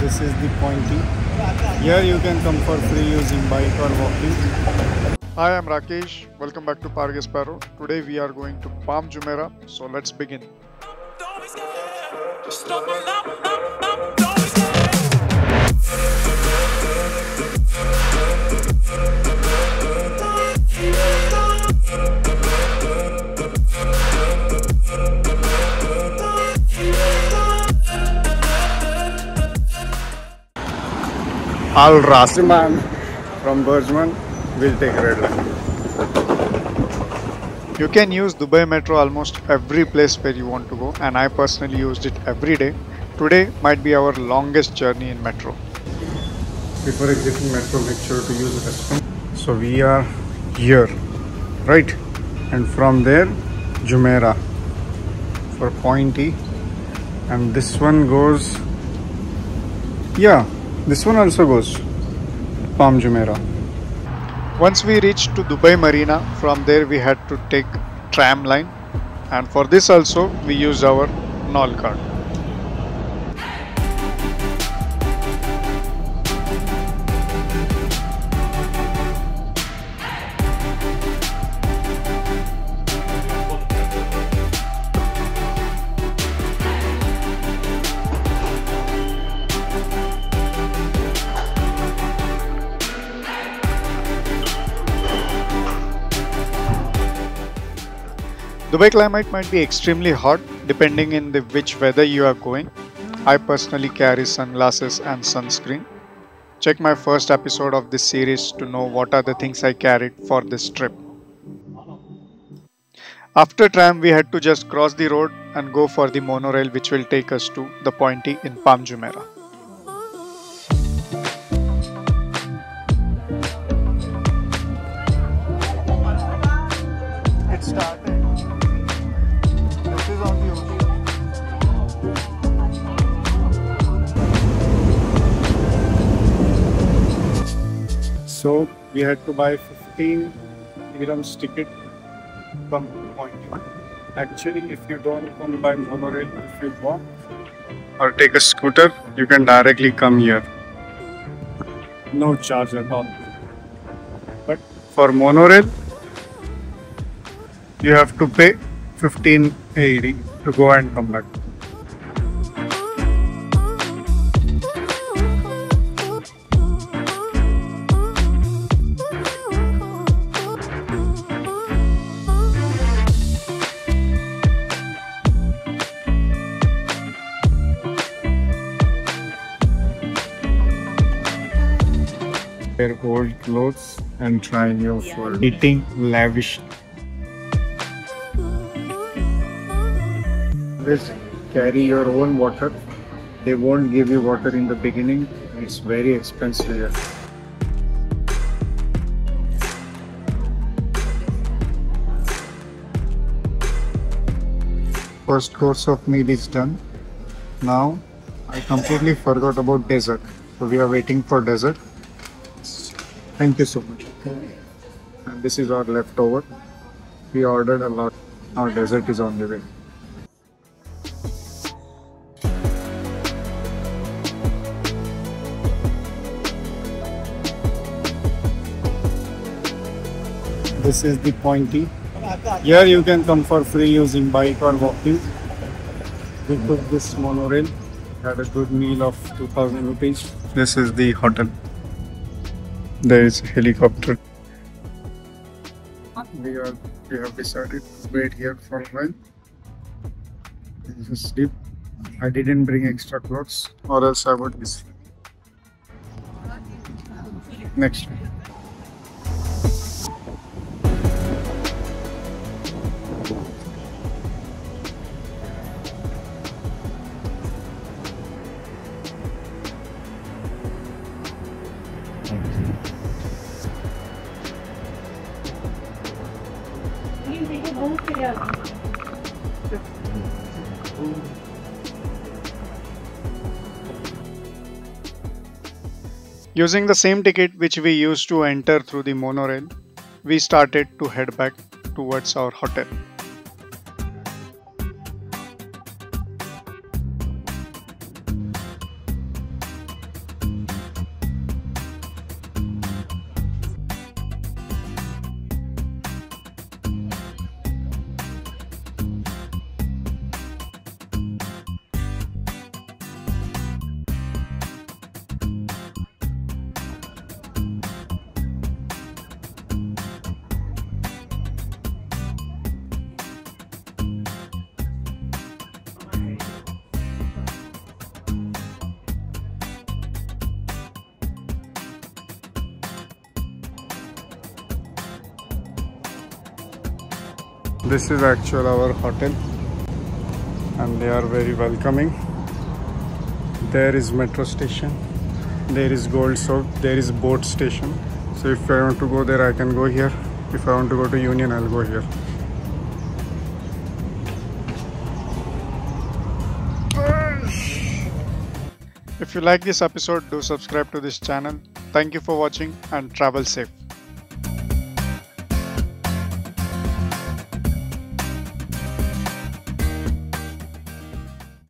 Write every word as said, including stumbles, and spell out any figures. This is the pointy. Here you can come for free using bike or walking. Hi, I'm Rakesh. Welcome back to Pargesparrow. Today we are going to Palm Jumeirah. So let's begin. Al Rasiman from Burjman will take red line. You can use Dubai Metro almost every place where you want to go, and I personally used it every day. Today might be our longest journey in Metro. Before exiting Metro, make sure to use the restroom. So we are here, right? And from there, Jumeirah for pointy. And this one goes, yeah. This one also goes Palm Jumeirah. Once we reached to Dubai Marina, from there we had to take tram line, and for this also we used our Nol card. Dubai climate might be extremely hot depending in the which weather you are going. I personally carry sunglasses and sunscreen. Check my first episode of this series to know what are the things I carried for this trip. After tram we had to just cross the road and go for the monorail, which will take us to the pointy in Palm Jumeirah. So we had to buy fifteen dirhams ticket from point. Actually, if you don't come by monorail, if you walk or take a scooter, you can directly come here. No charge at all. But for monorail, you have to pay fifteen A E D to go and come back. Wear old clothes and try new food. Eating lavish. Always carry your own water. They won't give you water in the beginning. It's very expensive here. First course of meal is done. Now I completely forgot about dessert. So we are waiting for dessert. Thank you so much. And this is our leftover. We ordered a lot. Our dessert is on the way. This is the pointy. Here you can come for free using bike or walking. We took this monorail. Had a good meal of two thousand rupees. This is the hotel. There is a helicopter. We are we have decided to wait here for a while and just sleep. I didn't bring extra clothes, or else I would be sleeping. Next one. Using the same ticket which we used to enter through the monorail, we started to head back towards our hotel. This is actually our hotel and they are very welcoming. There is metro station, there is Gold Soap, there is boat station. So if I want to go there, I can go here. If I want to go to Union, I'll go here. If you like this episode, do subscribe to this channel. Thank you for watching and travel safe.